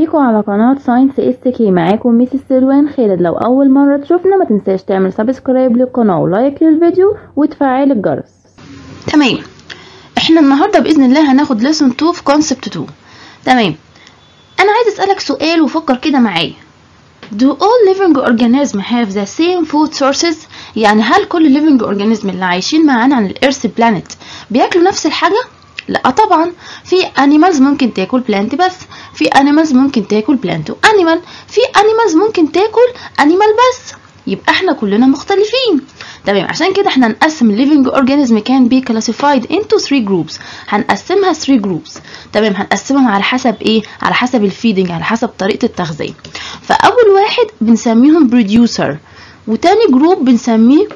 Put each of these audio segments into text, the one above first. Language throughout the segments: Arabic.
بيكم على قناة ساينس STK، معاكم ميسس سلوان خالد. لو اول مرة تشوفنا ما تنساش تعمل سبسكرايب للقناة ولايك للفيديو وتفعل الجرس. تمام، احنا النهاردة باذن الله هناخد ليسون 2 في كونسبت 2. تمام، انا عايز اسألك سؤال وفكر كده معايا. Do all living organisms have the same food sources؟ يعني هل كل living organism اللي عايشين معانا عن الارث بلانت بياكلوا نفس الحاجة؟ لا طبعا، في animals ممكن تاكل بلانت بس، في animals ممكن تاكل بلانت وانيمال، في animals ممكن تاكل انيمال بس، يبقى احنا كلنا مختلفين. تمام، عشان كده احنا هنقسم living organism can be classified into 3 groups. هنقسمها 3 groups. تمام، هنقسمهم على حسب ايه؟ على حسب الفيدنج، على حسب طريقة التغذية. فاول واحد بنسميهم producer، وتاني جروب بنسميه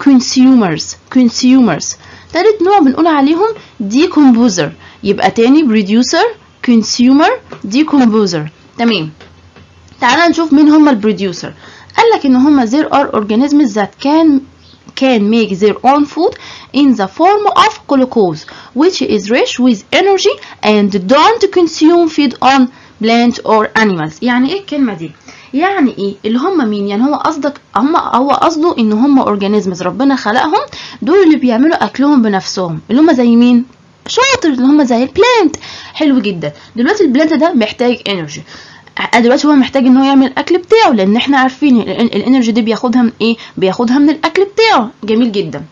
consumers، تالت نوع بنقول عليهم decomposer. يبقى تاني producer، consumer، decomposer. تمام، تعالى نشوف مين هما البروديوسر. قالك ان هما there are organisms that can make their own food in the form of glucose which is rich with energy and don't consume feed on plant or animals. يعني ايه الكلمة دي؟ يعني ايه اللي هم مين؟ يعني هو قصده ان هم اورجانيزمز ربنا خلقهم، دول اللي بيعملوا اكلهم بنفسهم، اللي هم زي مين؟ شاطر، اللي هم زي البلانت. حلو جدا. دلوقتي البلانت ده محتاج انرجي، دلوقتي هو محتاج ان هو يعمل الاكل بتاعه، لان احنا عارفين الانرجي دي بياخدها من ايه؟ بياخدها من الاكل بتاعه. جميل جدا.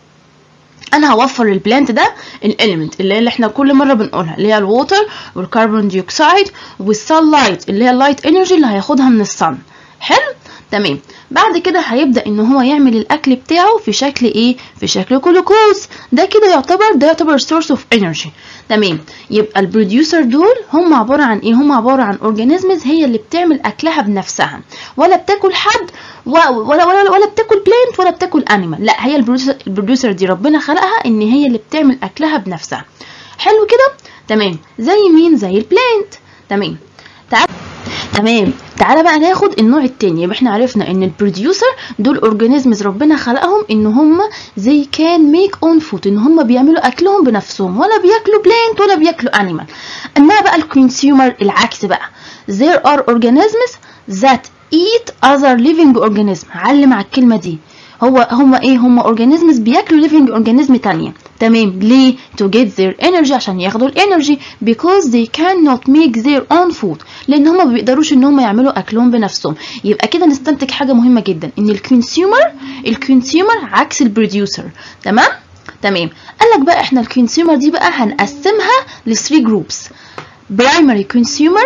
انا هوفر للبلانت ده الاليمنت اللي احنا كل مره بنقولها، اللي هي الووتر والكربون ديوكسيد والسانلايت، اللي هي اللايت انرجي اللي هياخدها من الصن. حلو. تمام، بعد كده هيبدا ان هو يعمل الاكل بتاعه في شكل ايه؟ في شكل جلوكوز. ده كده يعتبر سورس اوف انرجي. تمام، يبقى البروديوسر دول هم عباره عن ايه؟ هم عباره عن اورجانيزمز هي اللي بتعمل اكلها بنفسها، ولا بتاكل حد ولا بتاكل بلانت ولا بتاكل انيمال. لا، هي البروديوسر دي ربنا خلقها ان هي اللي بتعمل اكلها بنفسها. حلو كده. تمام، زي مين؟ زي البلانت. تمام، تعالى بقى ناخد النوع التاني. يبقى احنا عرفنا ان البروديوسر دول اورجانيزمز ربنا خلقهم ان هم زي كان ميك اون فود، ان هم بيعملوا اكلهم بنفسهم، ولا بياكلوا بلانت ولا بياكلوا انيمال. اما بقى الكونسيومر العكس بقى، there are organisms that eat other living organism. علم على الكلمه دي. هم اورجانيزمز بياكلوا living organism تانية. تمام، ليه؟ to get their energy، عشان ياخدوا الانرجي، because they cannot make their own food، لان هم ما بيقدروش ان هم يعملوا اكلهم بنفسهم. يبقى كده نستنتج حاجه مهمه جدا، ان الكونسيومر عكس البروديوسر. تمام، قالك بقى احنا الكونسيومر دي بقى هنقسمها ل 3 جروبس: primary consumer.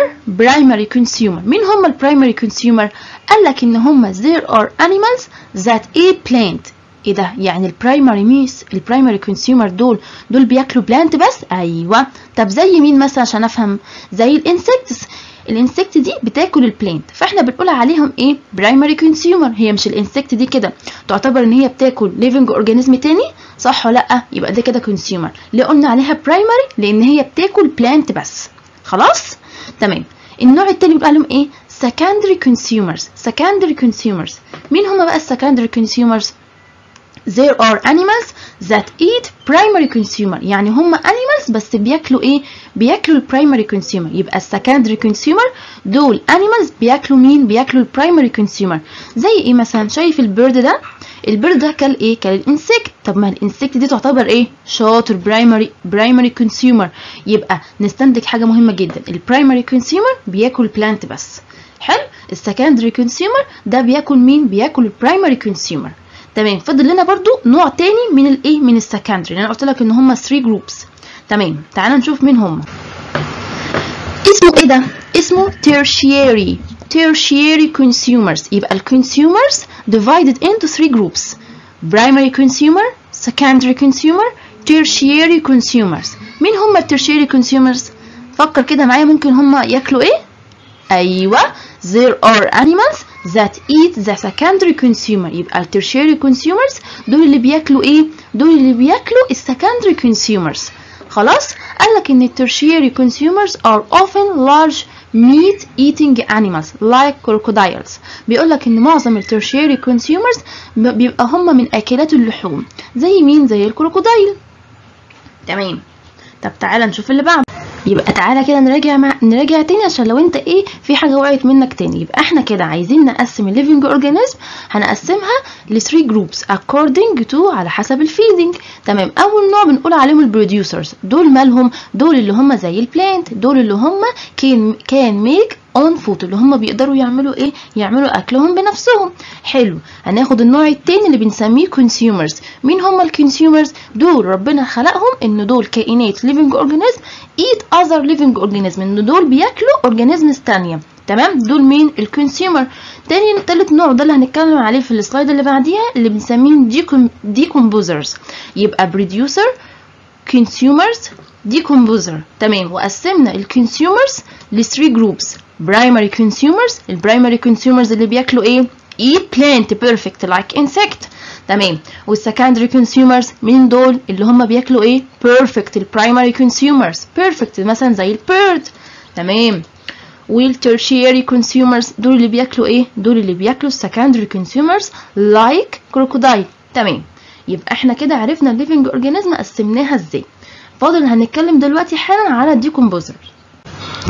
مين هم البرايمري consumer؟ قالك ان هم there are animals that eat plant. ايه ده؟ يعني البرايمري كونسيومر دول بياكلوا بلانت بس. ايوه. طب زي مين مثلا عشان افهم؟ زي الانسكتس. الانسكت دي بتاكل البلانت، فاحنا بنقول عليهم ايه؟ برايمري كونسيومر. هي مش الانسكت دي كده تعتبر ان هي بتاكل ليفنج اورجانيزم تاني، صح ولا لا؟ يبقى ده كده كونسيومر. ليه قلنا عليها برايمري؟ لان هي بتاكل بلانت بس. خلاص. تمام، النوع التاني بيبقى لهم ايه؟ secondary consumers. مين هما بقى السكندري consumers؟ there are animals that eat primary consumer. يعني هم animals بس بياكلوا ايه؟ بياكلوا primary consumer. يبقى secondary consumer دول animals بياكلوا مين؟ بياكلوا primary consumer. زي ايه مثلا؟ شايف البرد ده؟ البرد ده كل ايه؟ كل الانسكت. طب ما الانسكت دي تعتبر ايه؟ شاطر، primary consumer. يبقى نستنتج حاجه مهمه جدا، البرايمري consumer بياكل plant بس. حلو. السكندري consumer ده بياكل مين؟ بياكل primary consumer. تمام، فضل لنا برضو نوع تاني من الايه؟ من السكندري. انا قلت لك ان هم 3 جروبس. تمام، تعالى نشوف مين هم. اسمه ايه ده؟ اسمه tertiary consumers. يبقى الكونسيومرز divided into 3 groups: primary consumer, secondary consumer, tertiary consumers. مين هم التيرشيري consumers؟ فكر كده معايا، ممكن هم ياكلوا ايه؟ ايوه، there are animals that eat the secondary consumer. يبقى التيرشيري consumers دول اللي بياكلوا ايه؟ دول اللي بياكلوا السكندري consumers. خلاص. قالك ان التيرشيري consumers are often large meat eating animals like crocodiles. بيقولك ان معظم التيرشيري consumers بيبقى هما من اكلات اللحوم. زي مين؟ زي الكروكودايل. تمام، طب تعالى نشوف اللي بعده. يبقى تعالى كده نراجع تاني، عشان لو انت ايه في حاجه وقعت منك تاني. يبقى احنا كده عايزين نقسم الليفنج اورجانيزم، هنقسمها ل 3 جروبس according to على حسب الفيدنج. تمام، اول نوع بنقول عليهم البروديوسرز. دول مالهم؟ دول اللي هم زي البلانت، دول اللي هم كان ميك اون فود، اللي هم بيقدروا يعملوا ايه؟ يعملوا اكلهم بنفسهم. حلو، هناخد النوع التاني اللي بنسميه كونسيومرز. مين هم الكونسيومرز؟ دول ربنا خلقهم ان دول كائنات ليفنج اورجانيزم ايت اذر ليفنج اورجانيزم، ان دول بياكلوا اورجانيزمز تانية. تمام، دول مين؟ الكونسيومر. تالت نوع ده اللي هنتكلم عليه في السلايد اللي بعديها، اللي بنسميه ديكومبوزرز. يبقى بروديوسر، كونسيومرز، ديكومبوزر. تمام، وقسمنا الكونسيومرز ل 3 جروبس. primary consumers، البرايمري كونسيومرز اللي بياكلوا ايه؟ eat plant perfect like insect. تمام، والسكندري كونسيومرز مين دول؟ اللي هم بياكلوا ايه؟ perfect. البرايمري كونسيومرز perfect مثلا زي البيرد. تمام، والترشيري كونسيومرز دول اللي بياكلوا ايه؟ دول اللي بياكلوا السكندري كونسيومرز like crocodile. تمام، يبقى احنا كده عرفنا الليفنج اورجانيزم قسمناها ازاي. فاضل هنتكلم دلوقتي حالا على الديكومبوزر.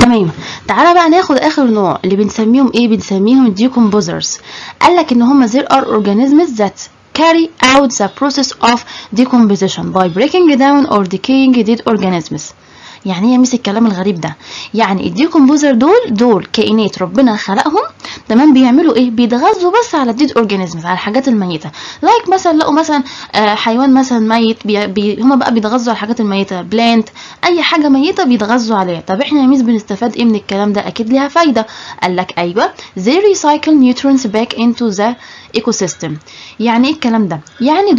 تمام، تعالى بقى ناخد اخر نوع اللي بنسميهم ايه؟ بنسميهم الديكومبوزرز. قالك ان هما there are organisms that carry out the process of decomposition by breaking down or decaying dead organisms. يعني ايه يا ميس الكلام الغريب ده؟ يعني الديكومبوزر دول كائنات ربنا خلقهم. تمام، بيعملوا ايه؟ بيتغذوا بس على الديد اورجانيزمز، على الحاجات الميته. لايك مثلا لقوا مثلا حيوان مثلا ميت، هما بقى بيتغذوا على الحاجات الميته، بلانت، اي حاجه ميته بيتغذوا عليها. طب احنا يا ميس بنستفاد ايه من الكلام ده؟ اكيد ليها فايده. قال لك ايوه they recycle nutrients back into the ecosystem. يعني ايه الكلام ده؟ يعني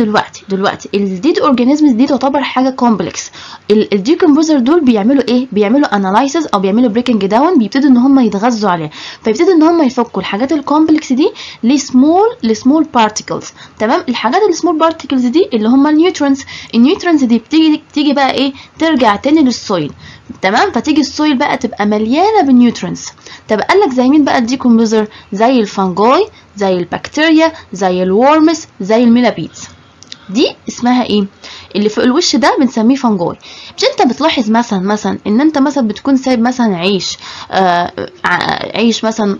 دلوقتي الديد اورجانيزمز دي تعتبر حاجه كومبلكس. الديكومبوزر دول بيعملوا ايه؟ بيعملوا انالايسز او بيعملوا بريكنج داون، بيبتدوا ان هم يتغذوا عليها، فيبتدوا ان هم يفكوا الحاجات الكومبلكس دي لسمول بارتيكلز. تمام، الحاجات السمول بارتيكلز دي اللي هم النيوترينز دي بتيجي بقى ايه؟ ترجع تاني للسويل. تمام، فتيجي السويل بقى تبقى مليانه بالنيوترينز. طب قال لك زي مين بقى الديكومبوزر؟ زي الفانجاي، زي البكتيريا، زي الورمز، زي الميلابيدز. دي اسمها ايه؟ اللي في الوش ده بنسميه فانجاي. مش انت بتلاحظ مثلا ان انت مثلا بتكون سايب مثلا عيش مثلا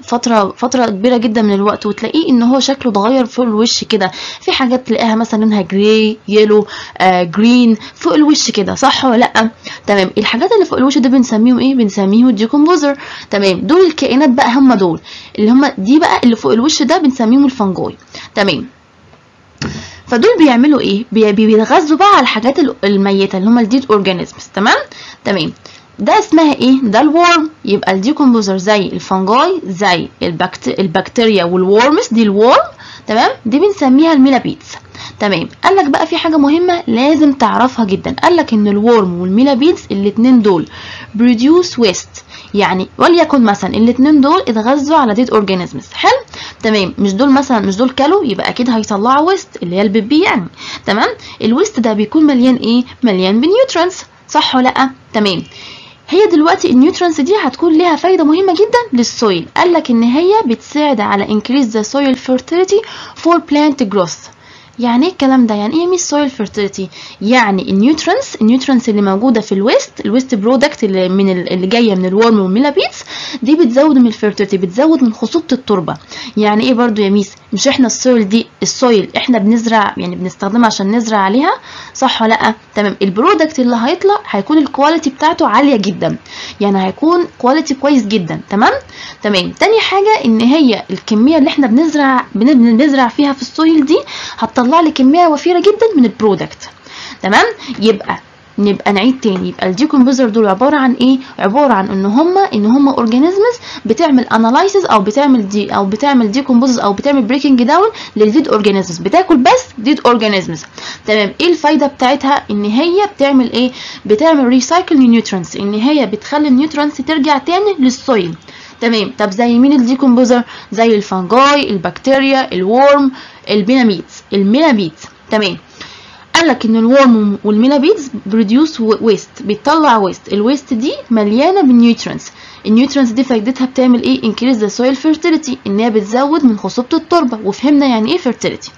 فتره كبيره جدا من الوقت، وتلاقيه ان هو شكله اتغير فوق الوش كده، في حاجات تلاقيها مثلا لونها جراي، يلو، جرين فوق الوش كده، صح ولا لا؟ تمام، الحاجات اللي فوق الوش ده بنسميهم ايه؟ بنسميهم الديكومبوزر. تمام، دول الكائنات بقى هم دول اللي هم دي بقى اللي فوق الوش ده بنسميهم الفانجاي. تمام، فدول بيعملوا ايه؟ بيتغذوا بقى على الحاجات الميته اللي هم الديد اورجانيزمز. تمام، ده اسمها ايه؟ ده الورم. يبقى الديكومبوزر زي الفانجاي، زي البكتيريا والورمز، دي الورم. تمام، دي بنسميها الميلابيدز. تمام، قال لك بقى في حاجه مهمه لازم تعرفها جدا. قال لك ان الورم والميلابيدز الاثنين دول بروديوس ويست، يعني وليكن مثلا الاثنين دول اتغذوا على ديد اورجانيزمز. حلو، تمام، مش دول كلوا، يبقى اكيد هيطلعوا ويست اللي هي البيبي يعني. تمام، الويست ده بيكون مليان ايه؟ مليان بنيوترينز، صح ولا لا؟ تمام، هي دلوقتي النيوترينز دي هتكون ليها فايده مهمه جدا للسويل. قال لك ان هي بتساعد على increase the soil fertility for plant growth. يعني ايه الكلام ده؟ يعني ايه ميس سويل فيرتيليتي؟ يعني النيوترينز اللي موجوده في الويست برودكت اللي جايه من الورم والميلابيدز دي بتزود من الفيرتيليتي، بتزود من خصوبه التربه. يعني ايه برضو يا ميس؟ مش احنا السويل احنا بنزرع، يعني بنستخدمها عشان نزرع عليها، صح ولا لا؟ تمام، البرودكت اللي هيطلع هيكون الكواليتي بتاعته عاليه جدا، يعني هيكون كواليتي كويس جدا. تمام، تاني حاجه ان هي الكميه اللي احنا بنزرع فيها في السويل دي هتطلع لي كميه وفيره جدا من البرودكت. تمام، يبقى نعيد تاني. يبقى الديكومبوزر دول عباره عن ايه؟ عباره عن ان هم اورجانيزمز بتعمل انالايسز او بتعمل ديكومبوز او بتعمل بريكنج داون للديد اورجانيزمز، بتاكل بس ديد اورجانيزمز. تمام، ايه الفايده بتاعتها؟ ان هي بتعمل ايه؟ بتعمل ريسايكل نيوترينز، ان هي بتخلي النيوترينز ترجع تاني للسويل. تمام، طب زي مين الديكومبوزر؟ زي الفانجاي، البكتيريا، الورم، الميلابيدز. تمام، قال لك ان الورم والميلابيدز بروديوس ويست، بتطلع ويست، الويست دي مليانه بالنيوترينز. النيوترينز دي فايدتها بتعمل ايه؟ انكريز ذا سويل فيرتيليتي، ان هي بتزود من خصوبه التربه، وفهمنا يعني ايه فيرتيليتي.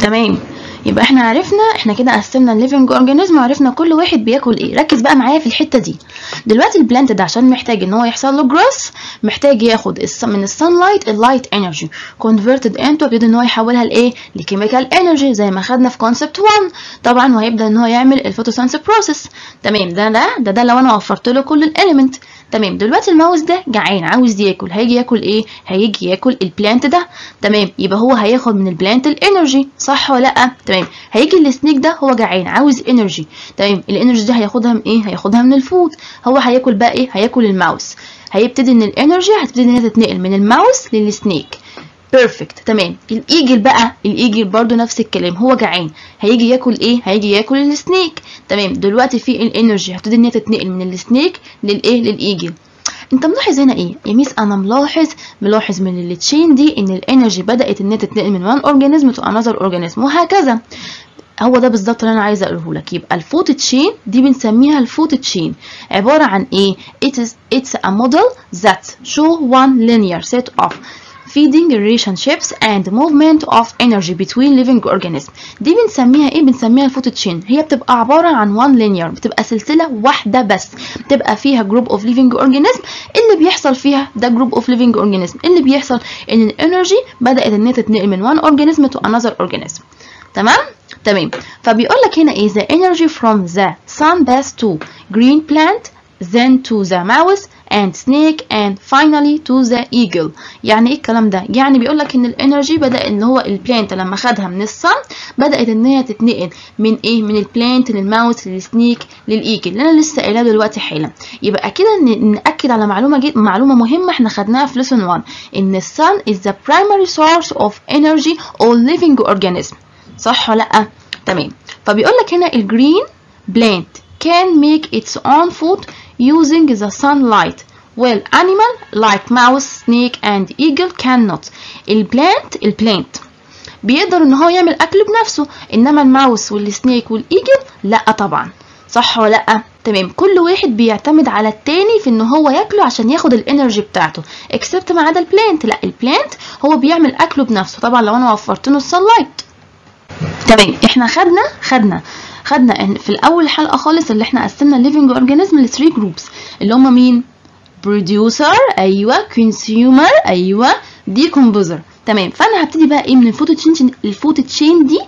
تمام، يبقى احنا عرفنا، احنا كده قسمنا الليفنج اورجانيزم وعرفنا كل واحد بياكل ايه. ركز بقى معايا في الحته دي دلوقتي. البلانت ده عشان محتاج ان هو يحصل له جروث، محتاج ياخد من السان لايت اللايت انرجي كونفرتد انتو، بيبدا ان هو يحولها لايه، لكيميكال انرجي زي ما خدنا في كونسبت 1 طبعا، وهيبدا ان هو يعمل الفوتوسينث بروسيس. تمام، ده لو انا وفرت له كل الاليمنت. تمام، دلوقتي الماوس ده جعان عاوز ياكل، هيجي ياكل ايه؟ هيجي ياكل البلانت ده. تمام، يبقى هو هياخد من البلانت الانرجي، صح ولا لا؟ تمام. هيجي السنيك ده هو جعان عاوز انرجي. تمام، الانرجي دي هياخدها من ايه؟ هياخدها من الفود. هو هياكل بقى ايه؟ هياكل الماوس. هيبتدي ان الانرجي هتبتدي ان هي تتنقل من الماوس للسنيك. بيرفكت. تمام، الايجل بقى، الايجل برضو نفس الكلام، هو جعان هيجي ياكل ايه؟ هيجي ياكل السنيك. تمام، دلوقتي في الانرجي هتبتدي ان هي تتنقل من السنيك للايه؟ للايجل. انت ملاحظ هنا ايه يا ميس؟ انا ملاحظ من التشين دي ان الانرجي بدات ان هي تتنقل من وان اورجانيزم تو انذر اورجانيزم وهكذا. هو ده بالظبط اللي انا عايزه اقوله لك. يبقى الفوت تشين دي بنسميها الفوت تشين، عباره عن ايه؟ it's a model that show one linear set of feeding relationships and movement of energy between living organisms. دي بنسميها ايه؟ بنسميها الفوت تشين. هي بتبقى عباره عن one linear، بتبقى سلسله واحده بس، بتبقى فيها group of living organisms. اللي بيحصل فيها ده group of living organisms، اللي بيحصل ان الانرجي بدات ان هي تتنقل من one organism to another organism. تمام. فبيقول لك هنا ايه؟ the energy from the sun passed to green plant then to the mouse and snake and finally to the eagle. يعني ايه الكلام ده؟ يعني بيقول لك ان الانرجي بدا ان هو البلانت لما خدها من الصن بدات ان هي تتنقل من ايه؟ من البلانت للماوس للسنيك للايجل اللي انا لسه قايلاه دلوقتي حالا. يبقى كده ناكد على معلومه مهمه احنا خدناها في lesson 1، ان الصن is the primary source of energy all living organism، صح ولا لا؟ تمام. فبيقول لك هنا الجرين بلانت can make its own food using the sunlight while animal like mouse, snake and eagle cannot. البلانت بيقدر ان هو يعمل اكله بنفسه، انما الماوس والسنيك والايجل لا طبعا، صح ولا لا؟ تمام. كل واحد بيعتمد على التاني في ان هو ياكله عشان ياخد الانرجي بتاعته، اكسبت ما عدا البلانت، لا البلانت هو بيعمل اكله بنفسه طبعا لو انا وفرت له السنلايت. تمام، احنا خدنا ان في الاول حلقه خالص اللي احنا قسمنا الليفنج اورجانيزم ل 3 جروبس، اللي هم مين؟ بروديوسر، ايوه، كونسيومر، ايوه، ديكومبوزر. تمام. فانا هبتدي بقى ايه من الفوتوتشين دي؟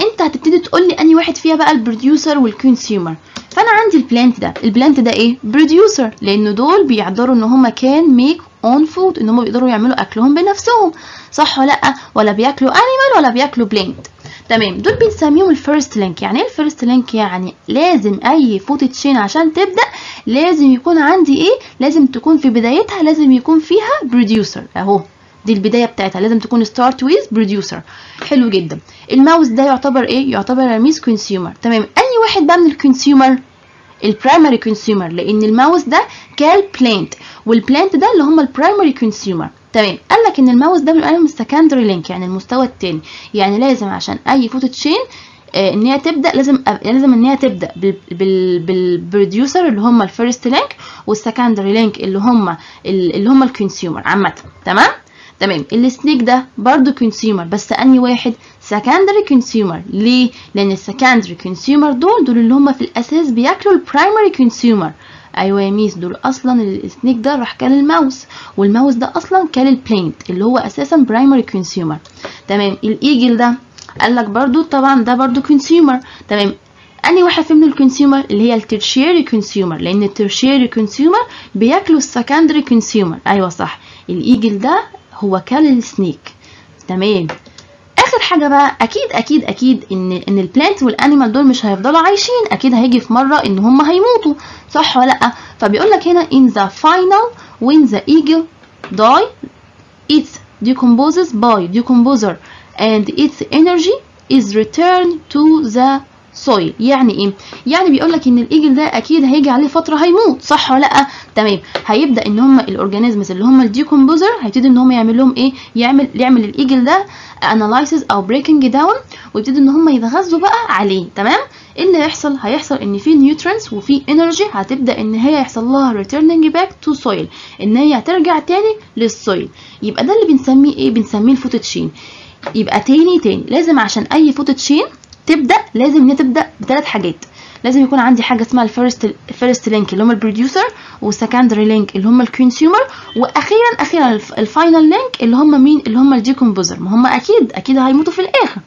انت هتبتدي تقول لي انهي واحد فيها بقى البروديوسر والكونسيومر. فانا عندي البلانت ده ايه؟ بروديوسر، لان دول بيقدروا ان هم كان ميك اون فود، ان هم بيقدروا يعملوا اكلهم بنفسهم، صح ولا لا؟ ولا بياكلوا انيمال ولا بياكلوا بلانت. تمام، دول بنسميهم الفيرست لينك. يعني ايه الفيرست لينك؟ يعني لازم اي فوت تشين عشان تبدا لازم يكون عندي ايه؟ لازم تكون في بدايتها لازم يكون فيها بروديوسر، اهو دي البدايه بتاعتها، لازم تكون ستارت ويز بروديوسر. حلو جدا. الماوس ده يعتبر ايه؟ يعتبر رميز كونسيومر. تمام، اي واحد بقى من الكونسيومر؟ البرايمري كونسيومر، لان الماوس ده كال بلانت والبلانت ده اللي هم البرايمري كونسيومر. تمام، قال لك ان الماوس ده بيبقى من السكندري لينك، يعني المستوى الثاني، يعني لازم عشان اي فوت تشين ان هي تبدا لازم ان هي تبدا بالبروديوسر اللي هم الفيرست لينك والسكندري لينك اللي هم الكونسيومر عامه. تمام. السنيك ده برضو كونسيومر، بس انهي واحد؟ سكندري كونسيومر. ليه؟ لان السكندري كونسيومر دول اللي هم في الاساس بياكلوا البرايمري كونسيومر. ايوه يا ميس، دول اصلا السنيك ده راح كل الماوس، والماوس ده اصلا كل البلانت اللي هو اساسا برايمري كونسيومر. تمام، الايجل ده قال لك برده طبعا ده برده كونسيومر. تمام، انهي واحد فيهم الكونسيومر؟ اللي هي التيرشيري كونسيومر، لان التيرشيري كونسيومر بياكلوا السكندري كونسيومر. ايوه صح، الايجل ده هو كل السنيك. تمام، اخر حاجه بقى، اكيد اكيد اكيد ان البلانت والانيمال دول مش هيفضلوا عايشين، اكيد هيجي في مره ان هم هيموتوا، صح ولا لا؟ فبيقول لك هنا in the final when the eagle die it decomposes by decomposer and its energy is returned to the soil. يعني ايه؟ يعني بيقول لك ان الايجل ده اكيد هيجي عليه فتره هيموت، صح ولا لا؟ تمام، هيبدا ان هم الاورجانيزمز اللي هم الديكومبوزر هيبتدي ان هم يعمل لهم ايه؟ يعمل الايجل ده انالايسز او بريكنج داون، ويبتدي ان هم يتغذوا بقى عليه. تمام، ايه اللي هيحصل؟ هيحصل ان في نيوترينز وفي انرجي هتبدا ان هي يحصل لها ريتيرنينج باك تو سويل، ان هي هترجع تاني للسويل. يبقى ده اللي بنسميه ايه؟ بنسميه الفوتوتشين. يبقى تاني لازم عشان اي فوتو تشين تبدا لازم نبدا بثلاث حاجات. لازم يكون عندي حاجه اسمها الفيرست لينك اللي هم البروديوسر، والسكندري لينك اللي هم الكونسيومر، واخيرا الفاينل لينك اللي هم مين؟ اللي هم الديكومبوزر. ما هم اكيد هيموتوا في الاخر.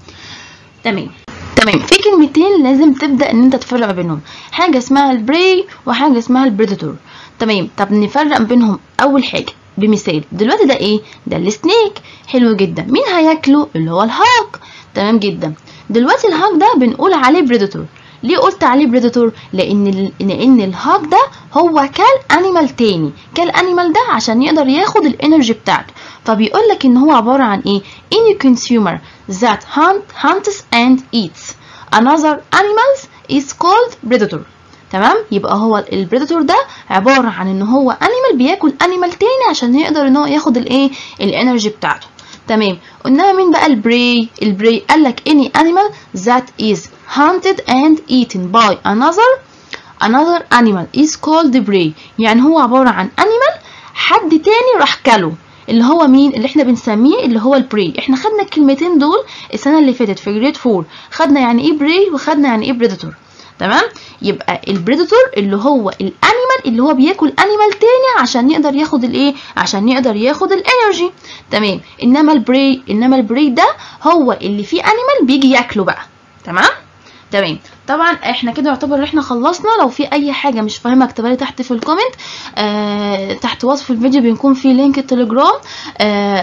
تمام. في كلمتين لازم تبدا ان انت تفرق ما بينهم، حاجه اسمها البري وحاجه اسمها البريداتور. تمام. طب نفرق بينهم اول حاجه بمثال. دلوقتي ده ايه؟ ده السنيك. حلو جدا. مين هياكله؟ اللي هو الهاك. تمام جدا. دلوقتي الهاك ده بنقول عليه بريداتور. ليه قلت عليه بريداتور؟ لان الهاك ده هو كال انيمال تاني. كال انيمال ده عشان يقدر ياخد الانرجي بتاعته، فبيقول لك ان هو عباره عن ايه؟ any consumer that hunts and eats another animals is called predator. تمام. يبقى هو البريداتور ده عباره عن ان هو انيمال بياكل انيمال تاني عشان يقدر ان هو ياخد الايه؟ الانرجي بتاعته. تمام. قلنا مين بقى البري؟ البري قال لك any animal that is hunted and eaten by another animal is called the prey. يعني هو عباره عن animal حد تاني راح كله، اللي هو مين؟ اللي احنا بنسميه اللي هو البري. احنا خدنا الكلمتين دول السنه اللي فاتت في جريد 4، خدنا يعني ايه بري وخدنا يعني ايه بريداتور. تمام. يبقى البريداتور اللي هو الانيمال اللي هو بياكل انيمال تاني عشان يقدر ياخد الايه؟ عشان يقدر ياخد الانرجي. تمام. انما البري ده هو اللي فيه انيمال بيجي ياكله بقى. تمام. طبعا احنا كده يعتبر احنا خلصنا. لو في اي حاجه مش فاهمه اكتبها لي تحت في الكومنت. تحت وصف الفيديو بيكون في لينك التليجرام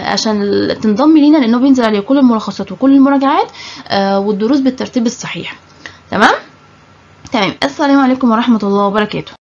عشان تنضمي لينا، لانه بينزل عليه كل الملخصات وكل المراجعات والدروس بالترتيب الصحيح. تمام. السلام عليكم ورحمه الله وبركاته.